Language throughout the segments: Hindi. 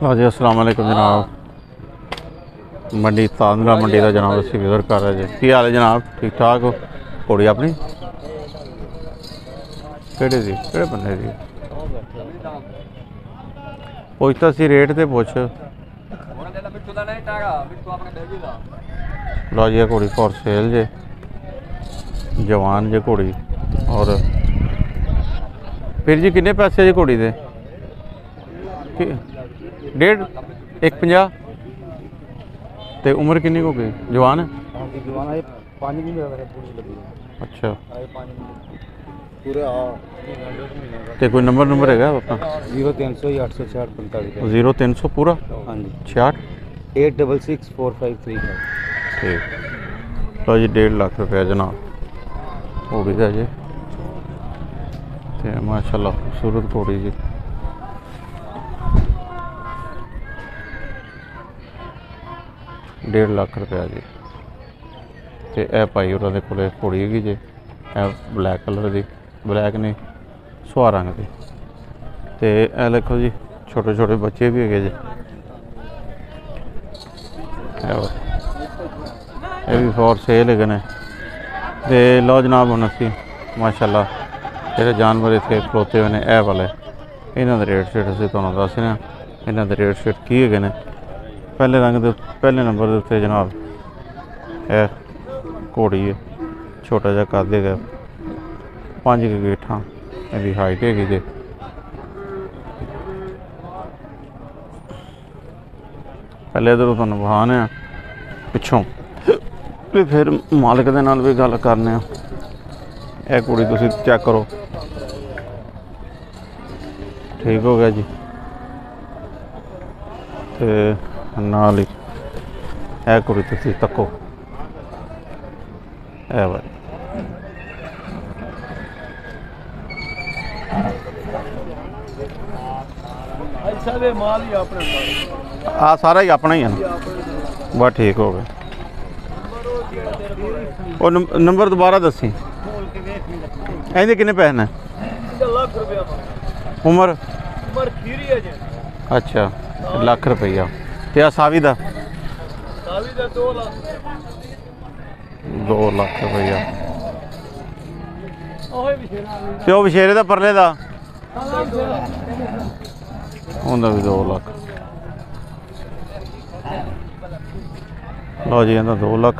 हाँ जी अस्सलाम वालेकुम जनाब। मंडी तांदला मंडी का जनाब असी विज़िट कर रहे जी। की हाल है जनाब? ठीक ठाक हो? घोड़ी अपनी केड़े जी केड़े बंदे जी पूछता सी रेट तो पूछ लो जी। घोड़ी फॉर सेल जे जवान जे घोड़ी। और फिर जी किन्ने पैसे जी घोड़ी दे? डेढ़ एक 50 ते उम्र किन्नी हो गई? जवान है। अच्छा ते कोई नंबर नंबर है अपना? 0300 पूरा 66 866 4535। ठीक। तो जी 1.5 लाख रुपया जनाब घोड़ी का जी। तो माशाल्लाह खूबसूरत घोड़ी जी। डेढ़ लाख रुपया जी। तो यह भाई उन्होंने कोल घोड़ी हैगी जी। ब्लैक कलर की ब्लैक ने सुहा रंग की। तो यह देखो जी छोटे छोटे बच्चे भी है जी। ये भी फॉर सेल है। तो लो जनाब हम असी माशाल्लाह जो जानवर इतने खलोते हुए हैं यह वाले इन्हों का रेट शेट असी तुहानू दस रहे हैं। इन्हों का रेट शेट की है ने पहले रंग पहले नंबर उत्ते जनाब है घोड़ी है। छोटा जहा कद है 5 गीठा इहदी हाइट हैगी जी। पहले इधरों तुहानू बहाने आ पिछों ते फिर मालिक दे नाल भी गल करने। यह घोड़ी तुसीं चेक करो। ठीक हो गया जी। ते नाल ही यह घोड़ी तुसीं तको है भाई। आ सारा ही अपना ही है ना? बस ठीक हो गया। और नंबर दोबारा दसी ए किन्ने पैसे ने? उम्र अच्छा 1 लाख रुपया। तो आ सावी का 2 लाख रुपया। तो बछेरे का परले का उनका भी 2 लाख। लो जी इनका 2 लाख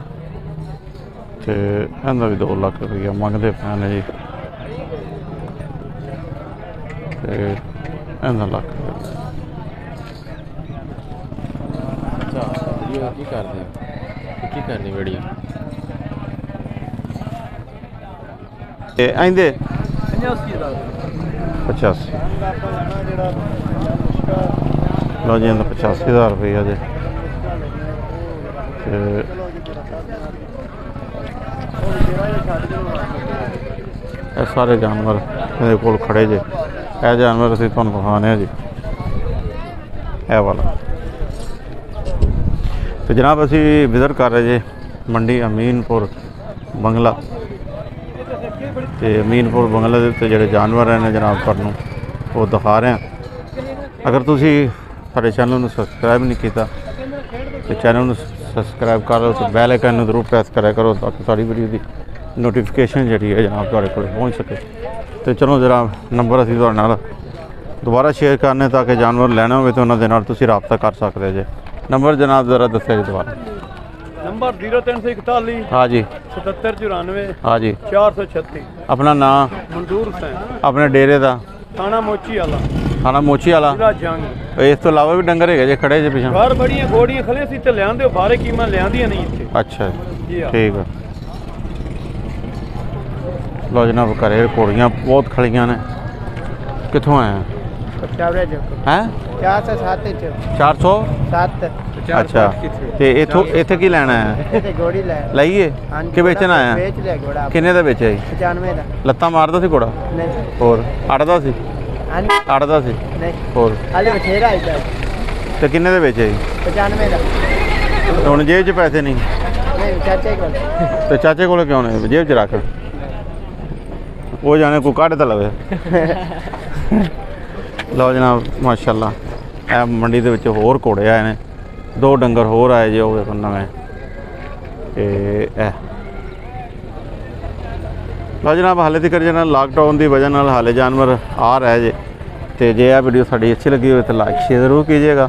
तो इनका भी 2 लाख रुपया मंगते पैन जी। इनका 1 लाख पचासी। लो जी 85,000 रुपया जी। सारे जानवर मेरे कोल खड़े जे। यह जानवर असीं तुहानूं दिखाने जी यह वाला। तो जनाब असी विज़िट कर रहे जी मंडी अमीनपुर बंगला। तो अमीनपुर बंगला के जोड़े जानवर हैं जनाब तुहानूं वो दिखा रहे हैं। अगर तुसी साडे चैनल सबसक्राइब नहीं किया तो चैनल सबसक्राइब कर लो। तो बैल आइकन जरूर प्रेस करा करो ताकि सारी वीडियो की नोटिफिकेशन जी है जनाब तुहाडे कोल पहुँच सके। तो चलो जनाब नंबर असीं तुहाडे नाल दोबारा शेयर करने ताकि जानवर लैना हो तो उन्होंने नाल तुसीं राबता कर सकते जे। नंबर जनाब जरा दस्या जी दोबारा। नंबर 0341। हाँ जी 7794। हाँ जी 436। अपना नाम? मंजूर हुसैन। अपने डेरे का? थाना मोची आला। थाना मोची आला। इस तो अलावा भी डंगर है खड़े जे पिछले? बार बड़िया घोड़ियाँ खड़े सी तो लिया बारे कीमत लिया नहीं इतने। अच्छा ठीक है। लो जनाब घरे घोड़ियाँ बहुत खड़िया ने। कितों आए हैं? 407। अच्छा इतने की लैना है? लाइए कि बेचना है? किन्ने का बेचा जी? 95 का। लत्ता मारता सी घोड़ा? और अड़ता सी? अड़ता सी और तो किन्ने का बेचा जी? 95 का। हूँ जेब च पैसे नहीं तो चाचे कोल क्यों ने? जेब च रख वो जाने कोई काट तो लवे। लो जनाब माशाल्लाह मंडी के होर घोड़े आए हैं, दो डंगर होर आए जो देखो नवें। लो जनाब हाले तक जना लॉकडाउन की वजह नाल हाले जानवर आ रहा है जे। तो जे आ वीडियो साड़ी अच्छी लगी हो तो लाइक शेयर जरूर कीजिएगा।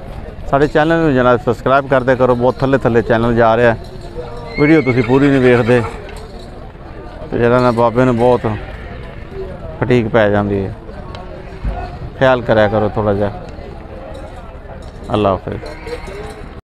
साढ़े चैनल में जनाब सबसक्राइब करते करो, बहुत थले थले चैनल जा रहा है, वीडियो तुसी पूरी नहीं देखते तो जरा ना बाबे ने बहुत फटीक पै जाती है। ख्याल कराया करो थोड़ा जा। अल्लाह हाफिज़।